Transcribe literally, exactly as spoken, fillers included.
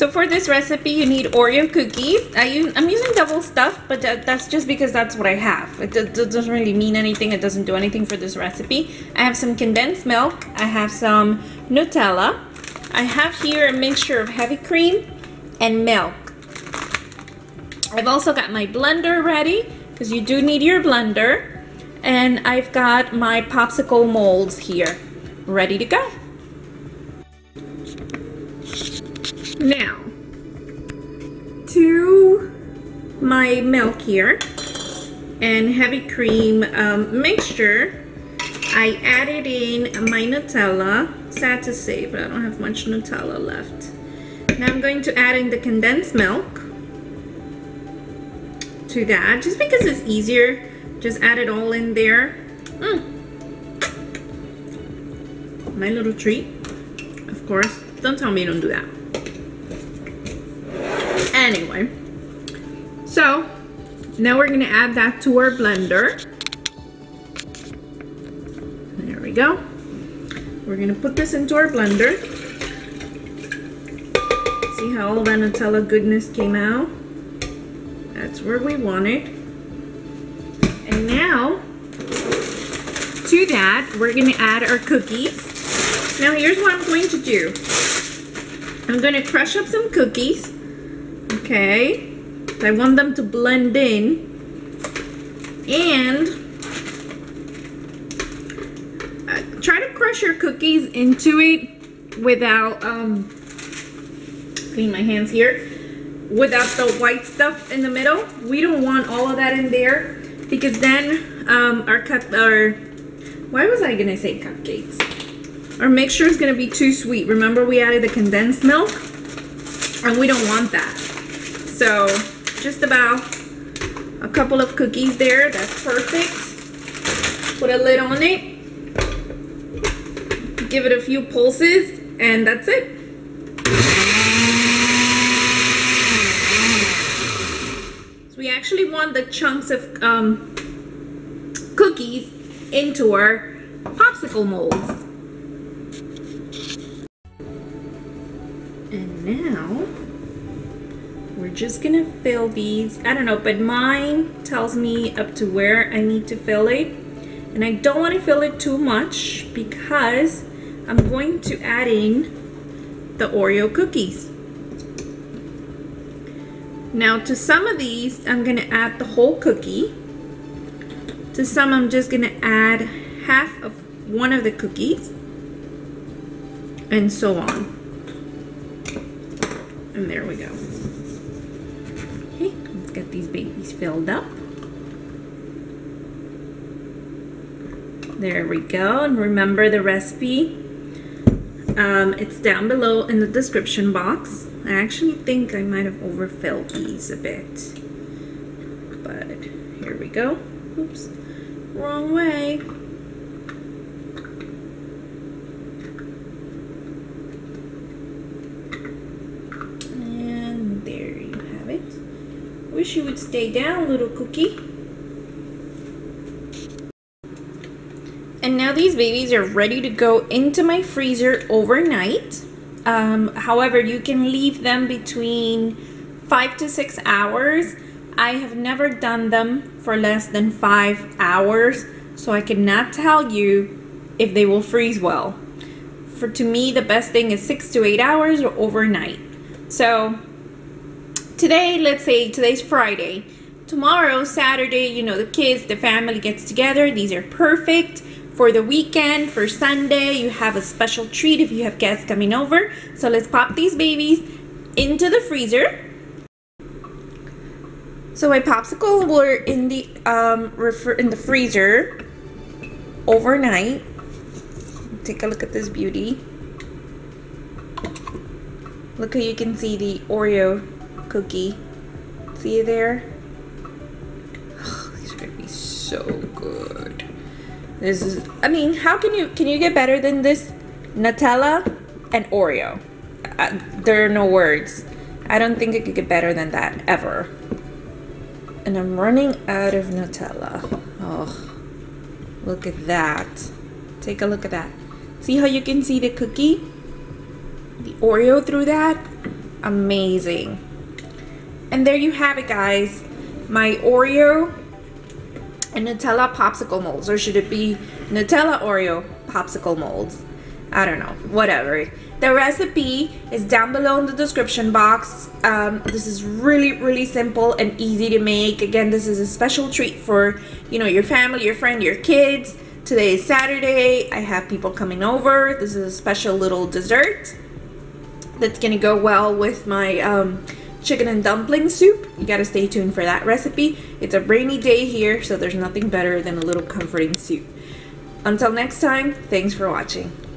So for this recipe, you need Oreo cookies. I use, I'm using double stuff, but that, that's just because that's what I have. It, it doesn't really mean anything. It doesn't do anything for this recipe. I have some condensed milk. I have some Nutella. I have here a mixture of heavy cream and milk. I've also got my blender ready, because you do need your blender. And I've got my popsicle molds here, ready to go. Now, to my milk here and heavy cream um, mixture, I added in my Nutella. Sad to say, but I don't have much Nutella left. Now I'm going to add in the condensed milk to that, just because it's easier. Just add it all in there. Mm. My little treat, of course. Don't tell me you don't do that. Anyway, so now we're gonna add that to our blender. There we go. We're gonna put this into our blender. See how all that Nutella goodness came out? That's where we want it. And now, to that, we're gonna add our cookies. Now here's what I'm going to do. I'm gonna crush up some cookies. Okay, I want them to blend in, and try to crush your cookies into it without, um, clean my hands here, without the white stuff in the middle. We don't want all of that in there, because then um, our cup, our, why was I gonna say cupcakes? Our mixture is gonna be too sweet. Remember, we added the condensed milk, and we don't want that. So just about a couple of cookies there, that's perfect. Put a lid on it, give it a few pulses, and that's it. So we actually want the chunks of um, cookies into our popsicle molds. And now, we're just gonna fill these. I don't know, but mine tells me up to where I need to fill it, and I don't want to fill it too much because I'm going to add in the Oreo cookies. Now to some of these I'm gonna add the whole cookie, to some I'm just gonna add half of one of the cookies, and so on. And there we go. Let's get these babies filled up. There we go. And remember the recipe. Um, it's down below in the description box. I actually think I might have overfilled these a bit. But here we go. Oops. Wrong way. Wish you would stay down, little cookie. And now these babies are ready to go into my freezer overnight. Um, however, you can leave them between five to six hours. I have never done them for less than five hours, so I cannot tell you if they will freeze well. For to me, the best thing is six to eight hours or overnight. So today, let's say today's Friday, tomorrow, Saturday, you know, the kids, the family gets together. These are perfect for the weekend, for Sunday. You have a special treat if you have guests coming over. So let's pop these babies into the freezer. So my popsicles were in the, um, refer in the freezer overnight. Take a look at this beauty. Look how you can see the Oreo cookie. See there? Oh, these are gonna be so good. This is, I mean, how can you, can you get better than this? Nutella and Oreo. Uh, there are no words. I don't think it could get better than that ever. And I'm running out of Nutella. Oh, look at that. Take a look at that. See how you can see the cookie? The Oreo through that? amazing. And there you have it, guys. My Oreo and Nutella popsicle molds, or should it be Nutella Oreo popsicle molds? I don't know, whatever. The recipe is down below in the description box. Um, this is really, really simple and easy to make. Again, this is a special treat for, you know, your family, your friend, your kids. Today is Saturday. I have people coming over. This is a special little dessert that's gonna go well with my um, chicken and dumpling soup. You gotta stay tuned for that recipe. It's a rainy day here, so there's nothing better than a little comforting soup. Until next time, thanks for watching.